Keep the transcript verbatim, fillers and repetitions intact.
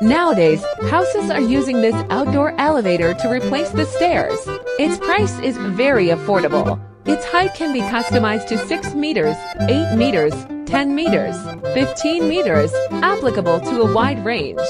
Nowadays, houses are using this outdoor elevator to replace the stairs. Its price is very affordable. Its height can be customized to six meters, eight meters, ten meters, fifteen meters, applicable to a wide range.